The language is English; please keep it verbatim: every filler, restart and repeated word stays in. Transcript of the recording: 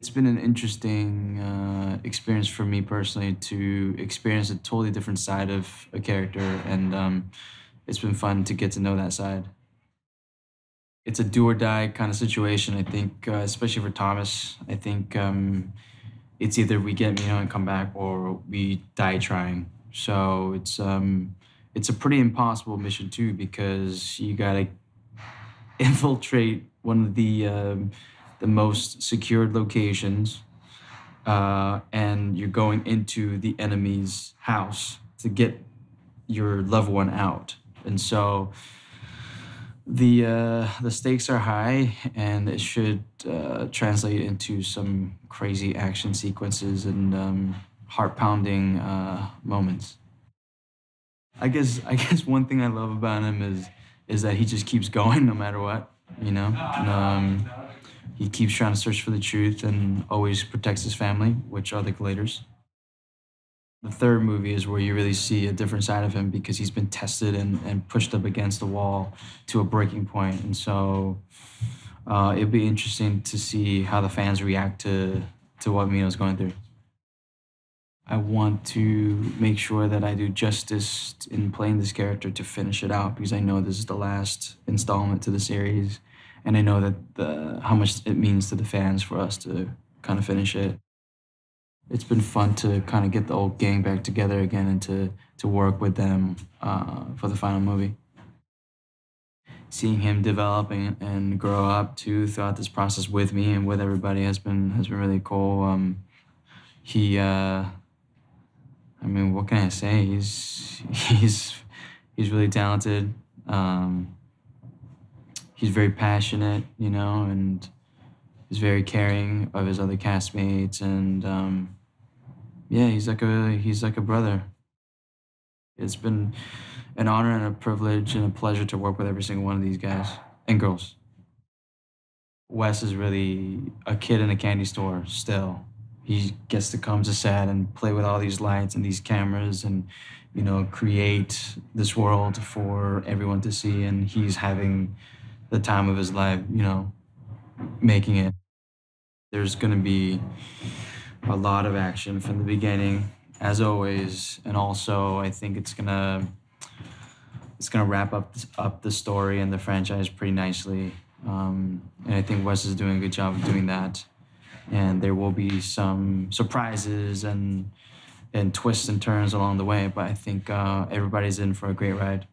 It's been an interesting uh, experience for me personally to experience a totally different side of a character, and um, it's been fun to get to know that side. It's a do or die kind of situation, I think, uh, especially for Thomas. I think um, it's either we get Minho and come back or we die trying. So it's, um, it's a pretty impossible mission too, because you gotta infiltrate one of the um, the most secured locations, uh, and you're going into the enemy's house to get your loved one out. And so the, uh, the stakes are high, and it should uh, translate into some crazy action sequences and um, heart-pounding uh, moments. I guess, I guess one thing I love about him is, is that he just keeps going no matter what, you know? And, um, He keeps trying to search for the truth and always protects his family, which are the Gladers. The third movie is where you really see a different side of him, because he's been tested and, and pushed up against the wall to a breaking point. And so uh, it'd be interesting to see how the fans react to, to what Minho's going through. I want to make sure that I do justice in playing this character to finish it out, because I know this is the last installment to the series. And I know that the, how much it means to the fans for us to kind of finish it. It's been fun to kind of get the old gang back together again and to, to work with them uh, for the final movie. Seeing him develop and, and grow up too throughout this process with me and with everybody has been, has been really cool. Um, he, uh, I mean, what can I say? He's, he's, he's really talented. Um, He's very passionate, you know, and he's very caring of his other castmates, and um, yeah, he's like a he's like a brother. It's been an honor and a privilege and a pleasure to work with every single one of these guys and girls. Wes is really a kid in a candy store still. He gets to come to set and play with all these lights and these cameras and, you know, create this world for everyone to see, and he's having the time of his life, you know, making it. There's gonna be a lot of action from the beginning, as always, and also I think it's gonna it's gonna wrap up up the story and the franchise pretty nicely. Um, and I think Wes is doing a good job of doing that. And there will be some surprises and and twists and turns along the way, but I think uh, everybody's in for a great ride.